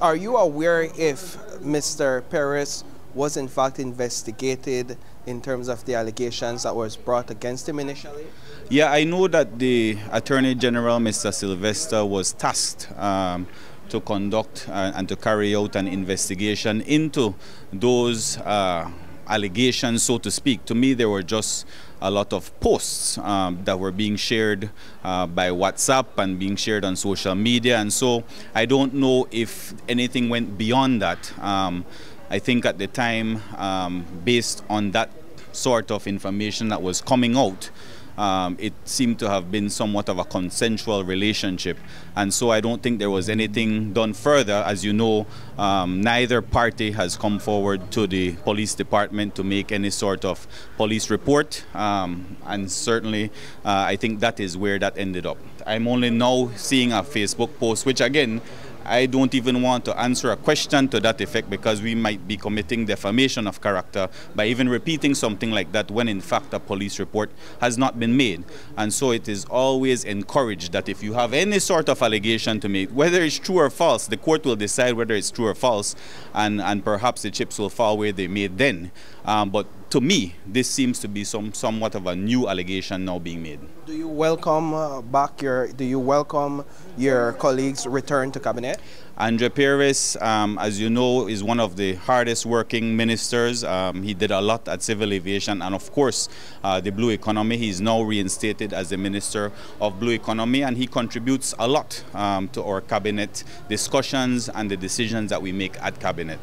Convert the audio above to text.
Are you aware if Mr. Pires was in fact investigated in terms of the allegations that was brought against him initially? Yeah, I know that the Attorney General, Mr. Sylvester, was tasked to conduct and to carry out an investigation into those allegations, so to speak. To me, they were just a lot of posts that were being shared by WhatsApp and being shared on social media, and so I don't know if anything went beyond that. I think at the time, based on that sort of information that was coming out, it seemed to have been somewhat of a consensual relationship, and so I don't think there was anything done further. As you know, neither party has come forward to the police department to make any sort of police report, and certainly I think that is where that ended up. I'm only now seeing a Facebook post, which again, I don't even want to answer a question to that effect, because we might be committing defamation of character by even repeating something like that when in fact a police report has not been made. And so it is always encouraged that if you have any sort of allegation to make, whether it's true or false, the court will decide whether it's true or false, and perhaps the chips will fall where they may then. But to me, this seems to be somewhat of a new allegation now being made. Do you welcome your colleagues' return to cabinet? Andre Pires, as you know, is one of the hardest working ministers. He did a lot at civil aviation and, of course, the blue economy. He's now reinstated as the Minister of Blue Economy, and he contributes a lot to our cabinet discussions and the decisions that we make at cabinet.